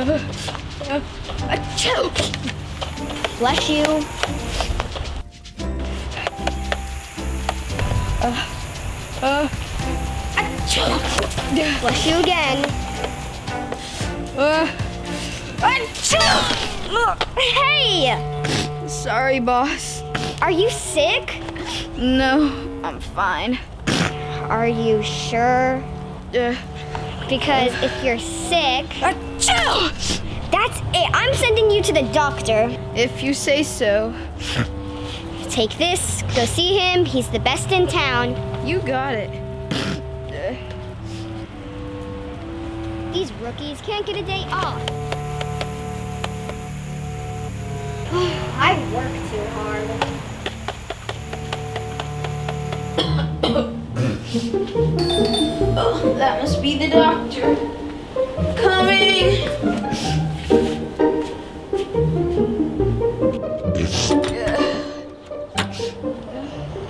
A choke! Bless you. A choke! Bless you again. A choke! Hey! Sorry, boss. Are you sick? No, I'm fine. Are you sure? Yeah. Because if you're sick... Achoo! That's it. I'm sending you to the doctor. If you say so. Take this. Go see him. He's the best in town. You got it. These rookies can't get a day off. I work too hard. Oh, that must be the doctor. Coming!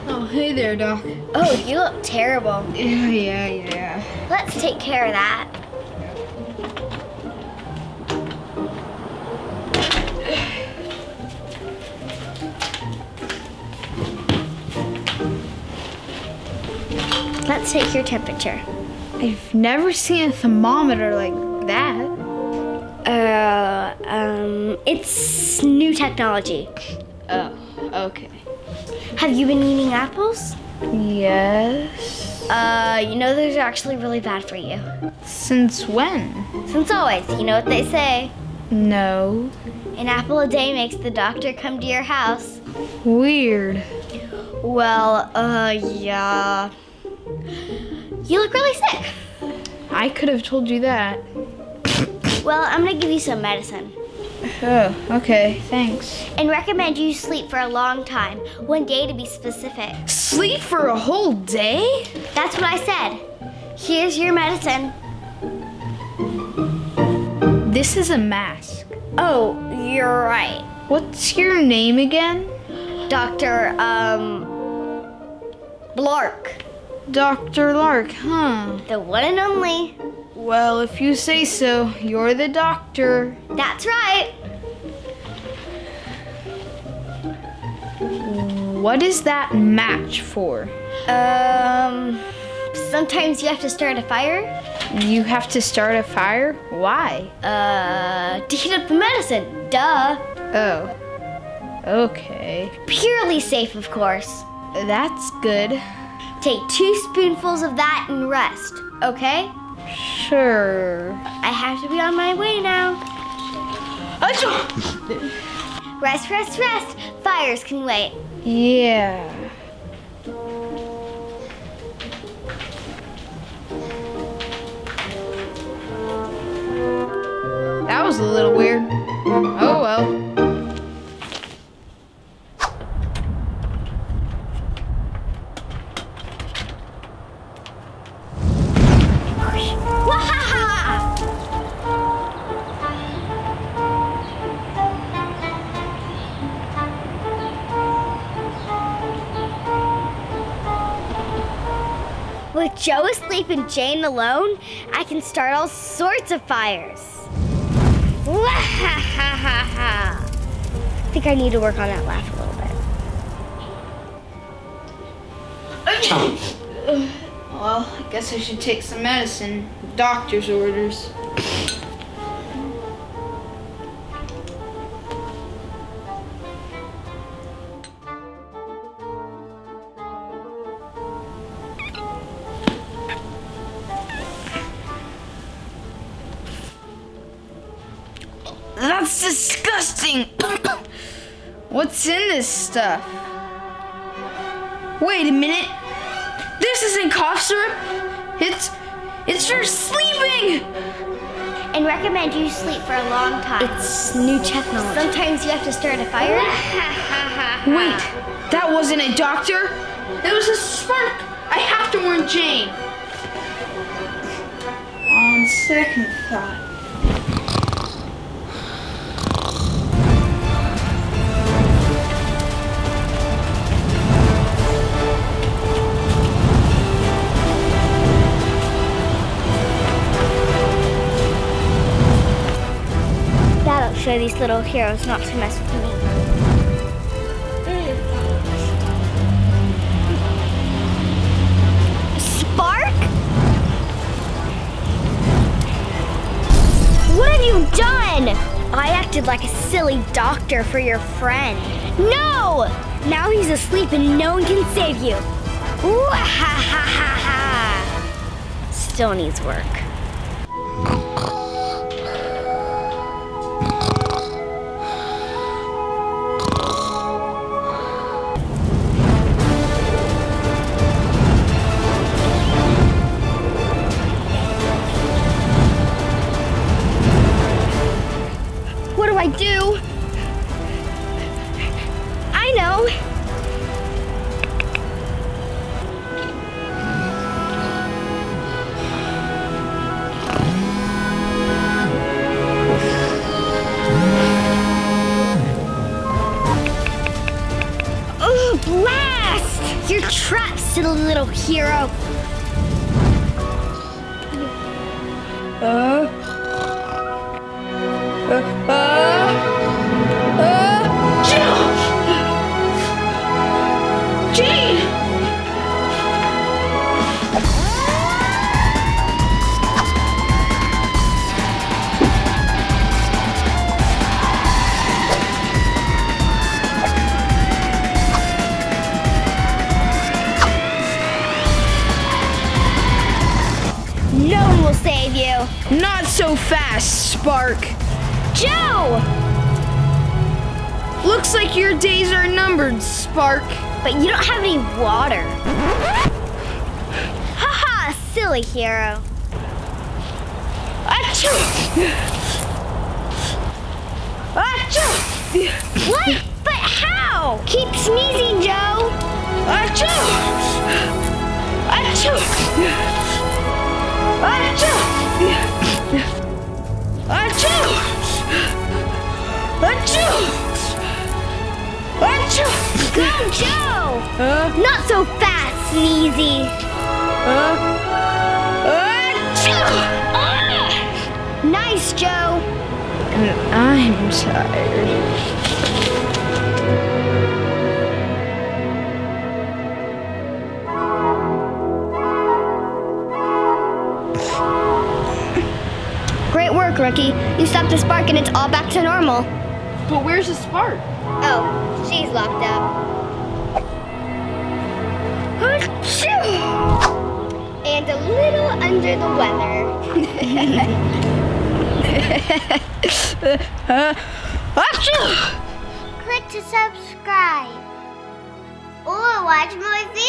Oh, hey there, Doc. Oh, you look terrible. Yeah. Let's take care of that. Let's take your temperature. I've never seen a thermometer like that. It's new technology. Oh, okay. Have you been eating apples? Yes. You know those are actually really bad for you. Since when? Since always. You know what they say? No. An apple a day makes the doctor come to your house. Weird. Well, yeah. You look really sick. I could have told you that. Well, I'm gonna give you some medicine. Oh, okay, thanks. And recommend you sleep for a long time. One day to be specific. Sleep for a whole day? That's what I said. Here's your medicine. This is a mask. Oh, you're right. What's your name again? Dr. Lark. Dr. Lark, huh? The one and only. Well, if you say so, you're the doctor. That's right. What is that match for? Sometimes you have to start a fire. You have to start a fire? Why? To heat up the medicine, duh. Oh, okay. Purely safe, of course. That's good. Take 2 spoonfuls of that and rest, okay? Sure. I have to be on my way now. Rest. Fires can wait. Yeah. That was a little weird. Oh well. With Joe asleep and Jane alone, I can start all sorts of fires. I think I need to work on that laugh a little bit. Well, I guess I should take some medicine. Doctor's orders. That's disgusting! What's in this stuff? Wait a minute! This isn't cough syrup! It's for sleeping! And recommend you sleep for a long time. It's new technology. Sometimes you have to start a fire. Wait! That wasn't a doctor! It was a spark! I have to warn Jane! On second thought... little heroes not to mess with me. Spark? What have you done? I acted like a silly doctor for your friend. No! Now he's asleep and no one can save you. Ooh-ha-ha-ha-ha! Still needs work. What do I do? I know! Blast! You're trapped, silly little hero. Gene! No one will save you. Not so fast, Spark. Joe! Looks like your days are numbered, Spark. But you don't have any water. Haha, silly hero. Achoo! Achoo! What? But how? Keep sneezing, Joe. Achoo! Achoo! Achoo! Achoo! Achoo! Achoo! Go, Joe! Not so fast, Sneezy! Achoo! Nice, Joe! And I'm tired. Great work, Rookie. You stopped the spark and it's all back to normal. But where's the spark? Oh, she's locked up. Achoo! And a little under the weather. Achoo! Click to subscribe or watch more videos.